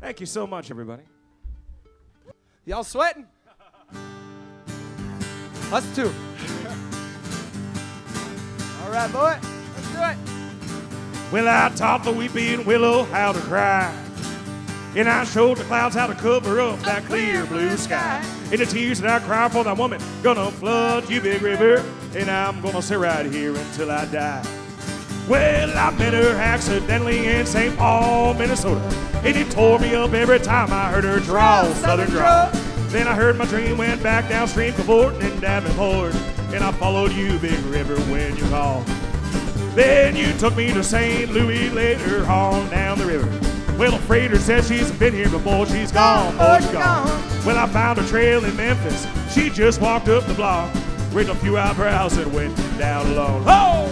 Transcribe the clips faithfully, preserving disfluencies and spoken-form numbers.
Thank you so much, everybody. Y'all sweating? Us too. All right, boy. Let's do it. Well, I taught the weeping willow how to cry, and I showed the clouds how to cover up that clear blue sky. And the tears that I cry for that woman gonna flood you, Big River, and I'm gonna sit right here until I die. Well, I met her accidentally in Saint Paul, Minnesota, and it tore me up every time I heard her drawl, southern drawl. Then I heard my dream went back downstream to Fort and Davenport, and I followed you, Big River, when you called. Then you took me to Saint Louis later on down the river. Well, a freighter says she's been here before, she's gone, boy, she's gone. Well, I found a trail in Memphis, she just walked up the block, raised a few eyebrows and went down alone. Oh!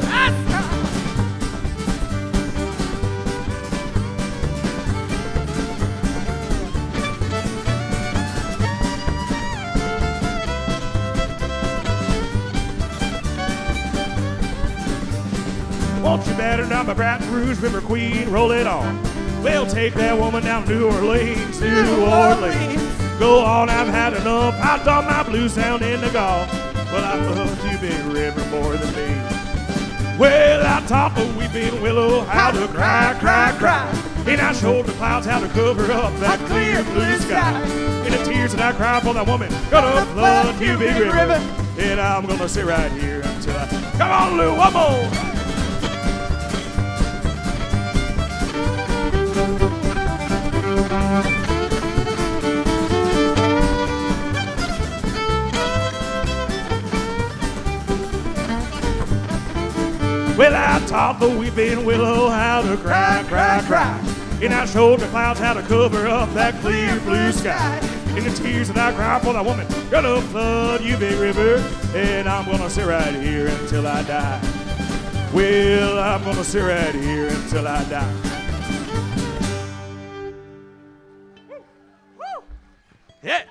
I won't you better down the Baton Rouge River Queen, roll it on. We'll take that woman down to New Orleans, New, New Orleans. Orleans. Go on, I've had enough. I done my blues down in the Gulf. Well, I loved you, Big River, more than me. Well, I taught the weeping willow how to cry, cry, cry. And I showed the clouds how to cover up that clear blue sky. And the tears that I cried for that woman gonna flood you, Big River. River. And I'm gonna sit right here until I... Come on, Lou, one more! Well, I taught the weeping willow how to cry, cry, cry. And I showed the clouds how to cover up that clear blue sky. And the tears that I cried for that woman gonna flood you, Big River. And I'm gonna sit right here until I die. Well, I'm gonna sit right here until I die. Yeah.